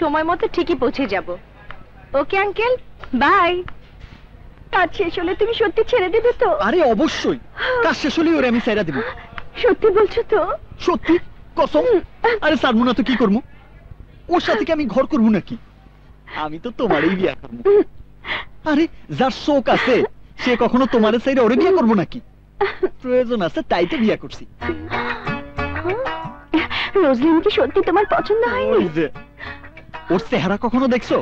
সময় মতো ঠিকই পৌঁছে যাব। Okay uncle, bye. কাজ শেষ হলে তুমি সত্যি ছেড়ে দেবে তো? আরে অবশ্যই, কাজ শেষ হলেই ওরে আমি ছেড়ে দেব। সত্যি বলছো তো? সত্যি, কসম। আরে ছাড়ব না তো কি করব? ওর সাথে কি আমি ঘর করব নাকি? আমি তো তোমারই বিয়ে করব। আরে যার শোক আছে সে কখনো তোমারে ছেড়ে ওরে বিয়ে করব নাকি? প্রয়োজন আছে তাই তো বিয়ে করছি। রোজলিন কি সত্যি তোমার পছন্দ হয়নি? ওর চেহারা কখনো দেখছো?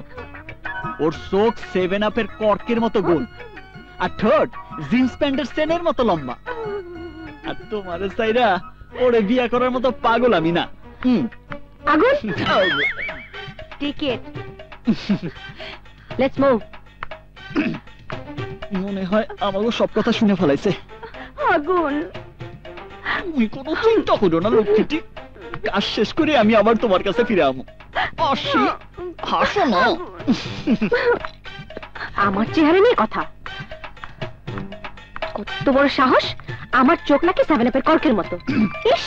ওর চোখ 7 Up-এর কর্কের মতো গোল, আর ঠোঁট জিন্স প্যান্টের চেনের মতো লম্বা। আর তোমার সাইরা ওরে বিয়ে করার মতো পাগল আমি না। আগুন টিকেট, লেটস মুভ। মনে হয় আমাকে সব কথা শুনে ফেলাইছে। আগুন তুমি কোনো চিন্তা করো না লক্ষ্মীটি, কাজ শেষ করে আমি আবার তোমার কাছে ফিরে আসবো। আমার চেহারা নিয়ে কথা, কত বড় সাহস! আমার চোখ নাকি 7 Up-এর কর্কের মতো। ইস,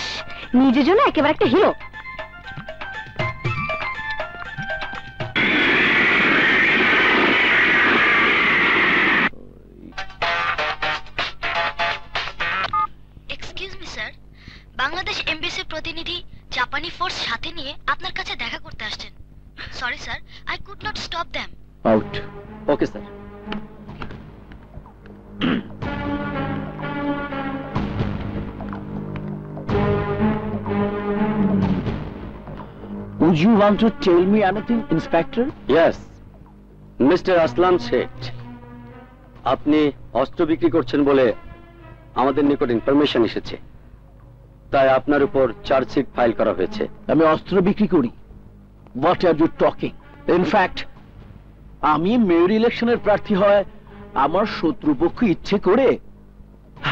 নিজের জন্য একেবারে একটা hero. Excuse me sir, Bangladesh MBC প্রতিনিধি জাপানি ফোর্স সাথে নিয়ে আপনার কাছে দেখা করতে আসছেন। Sorry sir, I could not stop them out. Okay sir. Would you want to tell me anything, Inspector? Yes, Mr. Aslam Sheth, আপনি অস্ত্র বিক্রি করছেন বলে আমাদের নিকট ইনফরমেশন এসেছে, তাই আপনার উপর চার্জশিট ফাইল করা হয়েছে। আমি অস্ত্র বিক্রি করি? What are you talking? In fact, আমি মেয়র ইলেকশনের প্রার্থী হয় আমার শত্রুপক্ষ ইচ্ছে করে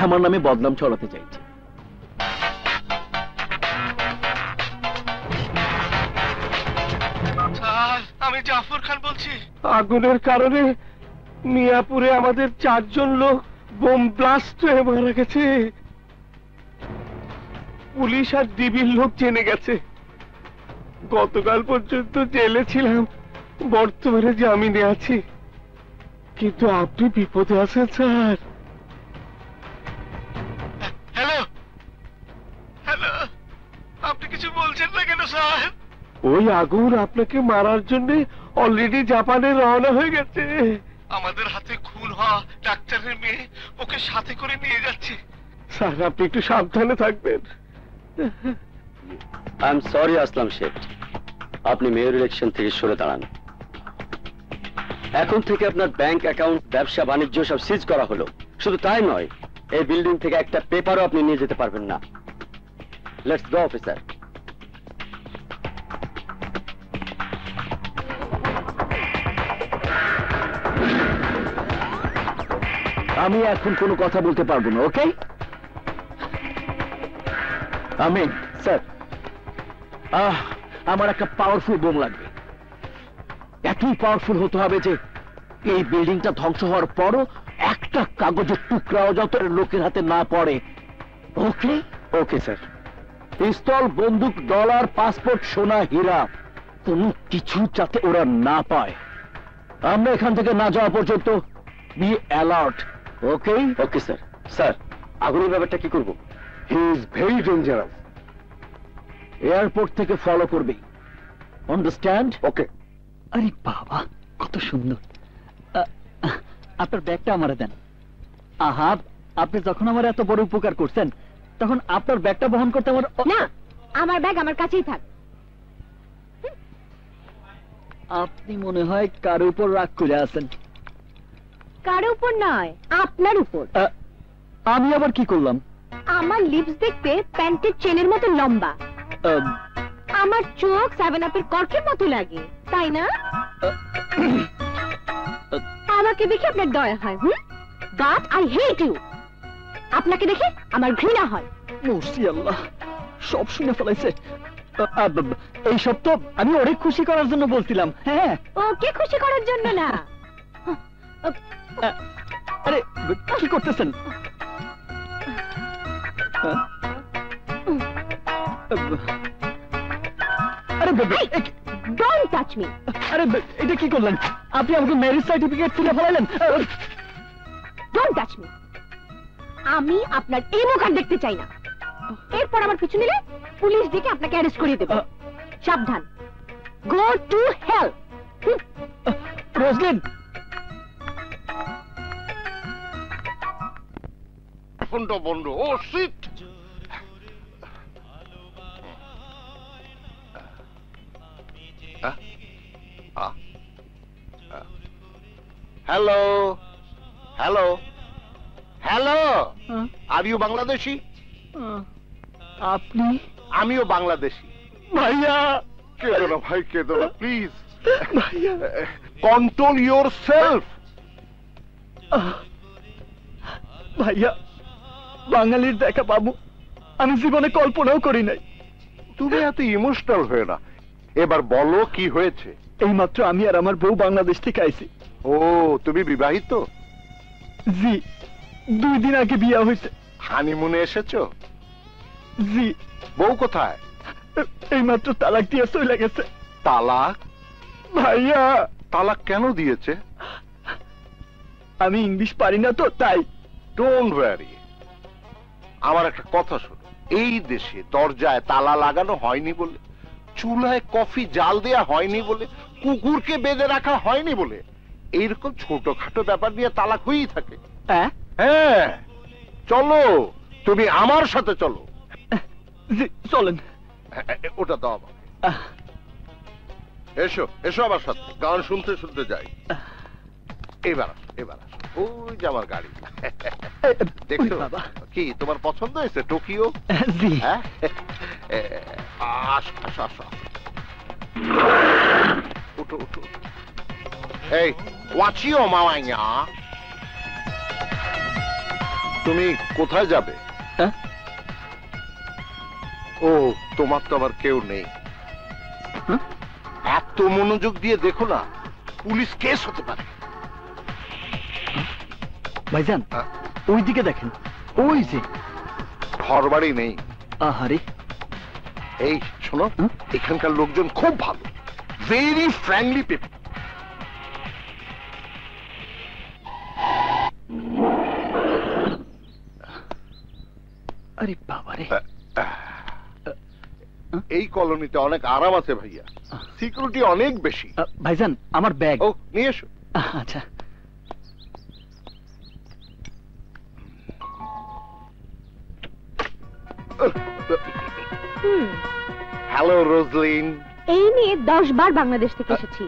আমার নামে বদনাম ছড়াতে চাইছে। আমি জাফর খান বলছি। আগুনের কারণে মিয়াপুরে আমাদের 4 জন লোক বোম ব্লাস্ট হয়ে মারা গেছে। পুলিশ আর ডিবির লোক জেনে গেছে। গতকাল পর্যন্ত জেলে ছিলাম, বর্তমানে জামিনে আছি। কিন্তু আপনি বিপদে আছেন স্যার। হ্যালো হ্যালো, আপনি কিছু বলছেন না কেন স্যার? ওই আগুন আপনাকে মারার জন্য অলরেডি জাপানে রওনা হয়ে গেছে। আমাদের হাতে খুন হওয়া ডাক্তারের মেয়ে, ওকে সাথে করে নিয়ে যাচ্ছে স্যার। আপনি একটু সাবধানে থাকবেন। I am sorry Aslam Sheth, আপনি মেয়র ইলেকশন থেকে সরে দাঁড়ান। এখন থেকে আপনার ব্যাংক অ্যাকাউন্ট, ব্যবসা বাণিজ্য সব সিজ করা হলো। শুধু তাই নয়, এই বিল্ডিং থেকে একটা পেপারও আপনি নিয়ে যেতে পারবেন না। Let's go officer. আমি এখন কোনো কথা বলতে পারবো না। ওকে আমি স্যার, আমার একটা পাওয়ারফুল বোম লাগবে। এতই পাওয়ারফুল হতে হবে যে এই বিল্ডিংটা ধ্বংস হওয়ার পরও একটা কাগজের টুকরাও যত লোকের হাতে না পড়ে। ওকে? Okay sir. পিস্তল, বন্দুক, ডলার, পাসপোর্ট, সোনা, হীরা, কোনো কিছু যাতে ওরা না পায়। আমরা এখান থেকে না যাওয়া পর্যন্ত be alert. Okay? Okay sir. Sir, আগুনের ব্যাপারটা কি করবো? He is very dangerous. Airport থেকে ফলো করবে, আন্ডারস্ট্যান্ড? ওকে। আরে বাবা, কত সুন্দর! আপনার ব্যাগটা আমারে দেন। আহা, আপনি যখন আমার এত বড় উপকার করছেন তখন আপনার ব্যাগটা বহন করতে আমার না, আমার ব্যাগ আমার কাছেই থাক। আপনি মনে হয় কার উপর রাগ করে আছেন। কার উপর নয়, আপনার উপর। আমি আবার কি করলাম? আমার লিপস দেখতে প্যান্টের চেনের মতো লম্বা, আমার চোখ 7 Up-এর কর্কের মতো লাগে, তাই না? আমাকে দেখে আপনার দয়া হয়? God, I hate you! আপনাকে দেখে আমার ঘৃণা হয়। মুরসি আল্লাহ, সব শুনে ফেলাইছে। এই সব তো আমি অনেক খুশি করার জন্য বলছিলাম। হ্যাঁ, ওকে খুশি করার জন্য না। আরে কি করতেছেন? Don't touch me. marriage certificate Don't touch me. আমি আপনার এই মুখ আর দেখতে চাই না। এরপর আমার পিছু নিলে পুলিশ ডেকে আপনাকে অ্যারেস্ট করে দেব। সাবধান। Go to hell. Roslyn. Bondo bondo. Oh shit. Hello. Hello. Hello. Are you Bangladeshi? Apni? Amiyo Bangladeshi. Bhaiya. Kedona bhai kedona, please. Bhaiya. Control yourself. Bhaiya. Bangalir dekha babu. Ami jibone kolponao kori nai. Tumi eto emotional hoyo na. Ebar bolo ki hoyeche. Ei matro ami ar amar bou Bangladesh theke aisi. Oh, tumi bibahito? Ji. দুই দিন আগে বিয়া হইছে হানিমুনে এসেছো জি বউ কোথায় এইমাত্র তালাক দিয়ে চলে গেছে তালাক ভাইয়া তালাক কেন দিয়েছে আমি ইংলিশ পারি না তো তাই ডোন্ট ওয়ারি আমার একটা কথা শোনো এই দেশে দরজায় তালা লাগানো হয়নি বলে চুলায় কফি জাল দেয়া হয়নি বলে কুকুরকে বেঁধে রাখা হয়নি বলে এইরকম ছোটখাটো ব্যাপার নিয়ে তালাক হয়েই থাকে হ্যাঁ হ্যাঁ চলো তুমি আমার সাথে চলো চলেন ওটা দাও এসো এসো আমার সাথে গান শুনতে শুনতে যাই এবার এবার ওই যে আমার গাড়ি দেখো কি তোমার পছন্দ হয়েছে টোকিও হ্যাঁ আস আস আস উঠো উঠো এই ওয়াচিও মামাইয়া তুমি কোথায় যাবে হ্যাঁ ও তোমার তো আবার কেউ নেই এত মনোযোগ দিয়ে দেখো না পুলিশ কেস হতে পারে ভাইজান ওইদিকে দেখেন ওই যে ঘরবাড়ি নেই আহারে এই শোনো এখানকার লোকজন খুব ভালো ভেরি ফ্র্যাঙ্কলি পিপল আরে বাবা রে এই কলোনিতে অনেক আরাম আছে ভাইয়া সিকিউরিটি অনেক বেশি ভাইজান আমার ব্যাগ ও নিয়ে এসো আচ্ছা হ্যালো রোজলিন এই নিয়ে 10 বার বাংলাদেশ থেকে এসেছি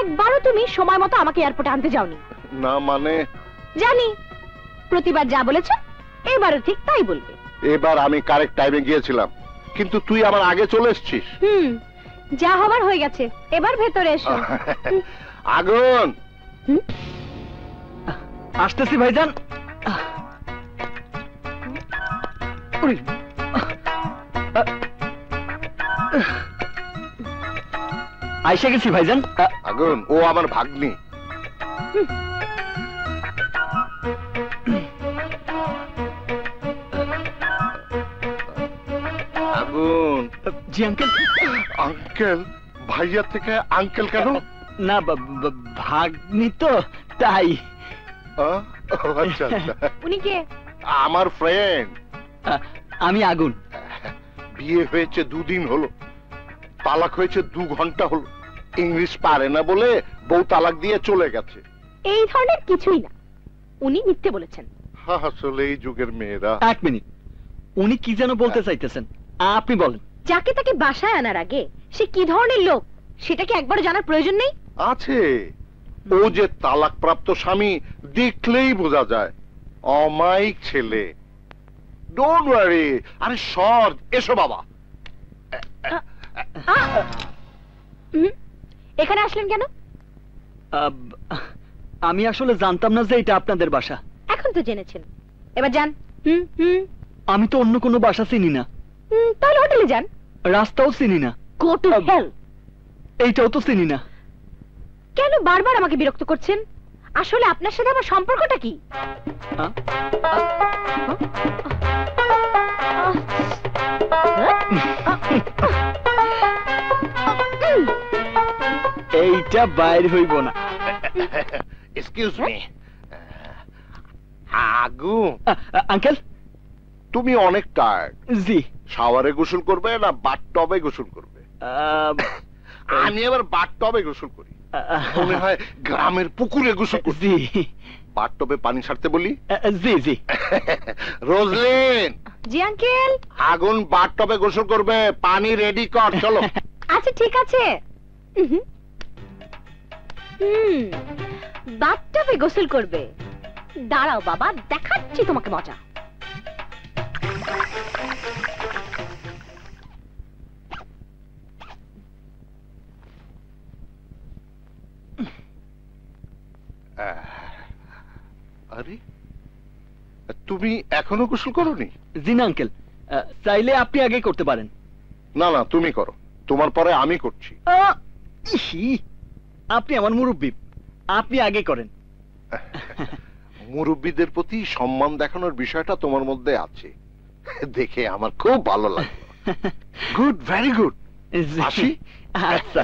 একবারও তুমি সময় মতো আমাকে এয়ারপোর্টে আনতে যাওনি না মানে জানি প্রতিবার যা বলেছ এবারে ঠিক তাই বলবে এবার আমি কারেক্ট টাইমে গিয়েছিলাম কিন্তু তুই আমার আগে চলে এসেছিস হুম যা হবার হয়ে গেছে এবার ভেতরে এসো আগুন আসতেছি ভাইজান আইসা গেছি ভাইজান আগুন ও আমার ভাগ্নি জি আঙ্কেল আঙ্কেল ভাইয়া থেকে আঙ্কেল কেন না ভাগ্নি তো তাই আচ্ছা উনি কে আমার ফ্রেন্ড আমি আগুন বিয়ে হয়েছে দুদিন হলো তালাক হয়েছে 2 ঘন্টা হলো ইংলিশ পারে না বলে বউ তালাক দিয়ে চলে গেছে এই ধরনের কিছুই না উনি মিথ্যে বলেছেন হ্যাঁ আসলে এই যুগের মেয়েরা এক মিনিট উনি কি যেন বলতে চাইতেছেন আপনি বলেন যাকে তাকে বাসায় আনার আগে সে কি ধরনের লোক সেটা কি একবার জানার প্রয়োজন নেই আছে ও যে তালাকপ্রাপ্ত স্বামী দেখলেই বোঝা যায় অমায়িক ছেলে ডোন্ট ওয়ারি আরে সর এসো বাবা এখানে আসলেন কেন আমি আসলে জানতাম না যে এটা আপনাদের বাসা এখন তো জেনেছেন এবার যান হুম হুম আমি তো অন্য কোনো বাসা চিনি না তাহলে হোটেলে যান রাস্তাও চিনি না গো টু হেল এইটাও তো চিনি না কেন বারবার আমাকে বিরক্ত করছেন আসলে আপনার সাথে আমার সম্পর্কটা কি এটা বাইরে হইব না। এক্সকিউজ মি আগু আঙ্কেল, তুমি অনেক টায়ার্ড। জি, শাওয়ারে গোসল করবে না বাথ টবে গোসল করবে? আমি আবার বাথ টবে গোসল করি, মনে হয় গ্রামের পুকুরে গোসল করছি। বাথ টবে পানি ছাড়তে বলি? জি জি। রোজলিন। জি আঙ্কেল। আগুন বাথ টবে গোসল করবে, পানি রেডি কর, চলো। আচ্ছা ঠিক আছে। বাথ টবে গোসল করবে, দাঁড়াও বাবা দেখাচ্ছি তোমাকে মজা। আরে তুমি এখনো গোসল করোনি? জি না আঙ্কেল, চাইলে আপনি আগে করতে পারেন। না না তুমি করো, তোমার পরে আমি করছি। আপনি আমার মুরব্বি, আপনি আগে করেন। মুরব্বিদের প্রতি সম্মান দেখানোর বিষয়টা তোমার মধ্যে আছে, দেখে আমার খুব ভালো লাগে। Good, very good. আচ্ছা